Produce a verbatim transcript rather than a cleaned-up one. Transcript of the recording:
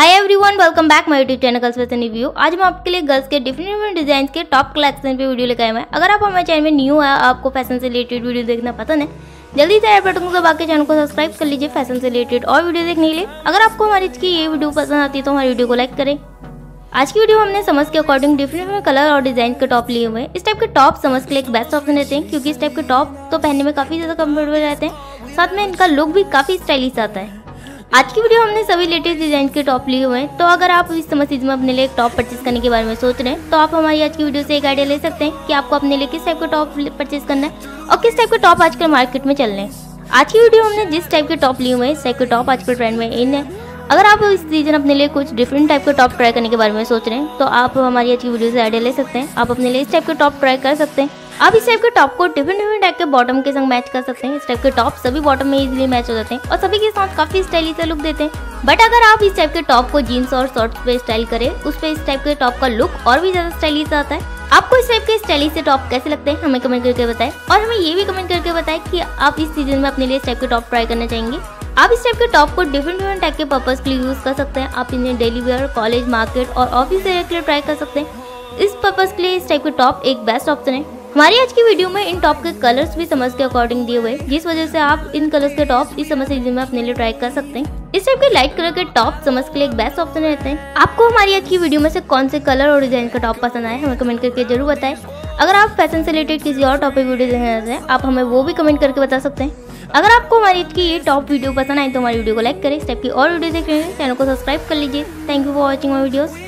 Hi everyone, welcome back my YouTube channel girls fashion review. आज मैं आपके लिए गर्ल्स के डिफरेंट डिफरेंट डिजाइन के टॉप कलेक्शन पे वीडियो लेकर आया हूं। अगर आप हमारे चैनल में न्यू है, आपको फैशन से रिलेटेड वीडियो देखना पसंद है, जल्दी से बटन को बाकी चैनल को सब्सक्राइब कर लीजिए फैशन से रिलेटेड और वीडियो देखने के लिए। अगर आपको हमारी की ये वीडियो पसंद आती है तो हमारी वीडियो को लाइक करें। आज की वीडियो हमने समझ के अकॉर्डिंग डिफरेंट डिफरेंट कलर और डिजाइन के टॉप लिए हुए हैं। इस टाइप के टॉप समझ के लिए एक बेस्ट ऑप्शन रहते हैं, क्योंकि इस टाइप के टॉप तो पहनने में काफी ज्यादा कम्फर्टेबल रहते हैं, साथ में इनका लुक भी काफी स्टाइलिश आता है। आज की वीडियो हमने सभी लेटेस्ट डिजाइन के टॉप लिए हुए हैं, तो अगर आप इस समर सीजन में अपने लिए एक टॉप परचेज करने के बारे में सोच रहे हैं तो आप हमारी आज की वीडियो से एक आइडिया ले सकते हैं कि आपको अपने लिए किस टाइप का टॉप परचेज करना है और किस टाइप के टॉप आजकल मार्केट में चल रहे हैं। आज की वीडियो हमने जिस टाइप के टॉप लिए हुए हैं, इस टाइप के टॉप आजकल ट्रेंड में इन है। अगर आप इस सीजन अपने लिए कुछ डिफरेंट टाइप का टॉप ट्राई करने के बारे में सोच रहे हैं तो आप हमारी आज की वीडियो से आइडिया ले सकते हैं। आप अपने लिए इस टाइप के टॉप ट्राई कर सकते हैं। आप इस टाइप के टॉप को डिफरेंट डिफरेंट टाइप के बॉटम के संग मैच कर सकते हैं। इस टाइप के टॉप सभी बॉटम में इजीली मैच हो जाते हैं और सभी के साथ काफी स्टाइलिश लुक देते हैं। बट अगर आप इस टाइप के टॉप को जीन्स और शॉर्ट्स पे स्टाइल करें, उस पे इस टाइप के टॉप का लुक और भी ज्यादा स्टाइलिश आता है। आपको इस टाइप के स्टाइलिश से टॉप कैसे लगते हैं हमें कमेंट करके बताएं, और हमें ये भी कमेंट करके बताएं कि आप इस सीजन में अपने लिए इस टाइप के टॉप ट्राई करना चाहेंगे। आप इस टाइप के टॉप को डिफरेंट डिफरेंट टाइप के पर्पस के लिए यूज कर सकते हैं। आप इन्हें डेली वेयर, कॉलेज, मार्केट और ऑफिस एरिया के लिए ट्राई कर सकते हैं। इस पर्पस के लिए इस टाइप के टॉप एक बेस्ट ऑप्शन है। हमारी आज की वीडियो में इन टॉप के कलर्स भी समझ के अकॉर्डिंग दिए हुए, जिस वजह से आप इन कलर्स के टॉप इस समर सीजन में अपने लिए ट्राई कर सकते हैं। इस टाइप के लाइट कलर के टॉप समझ के लिए एक बेस्ट ऑप्शन रहते हैं। आपको हमारी आज की वीडियो में से कौन से कलर और डिजाइन का टॉप पसंद आए हमें कमेंट करके जरूर बताएं। अगर आप फैशन से रिलेटेड किसी और टॉप पे वीडियो देखना चाहते हैं आप हमें वो भी कमेंट करके बता सकते हैं। अगर आपको हमारी आज की ये टॉप वीडियो पसंद आए तो हमारी वीडियो को लाइक करें। इस टाइप की और वीडियो देखने के लिए चैनल को सब्सक्राइब कर लीजिए। Thank you for watching my videos.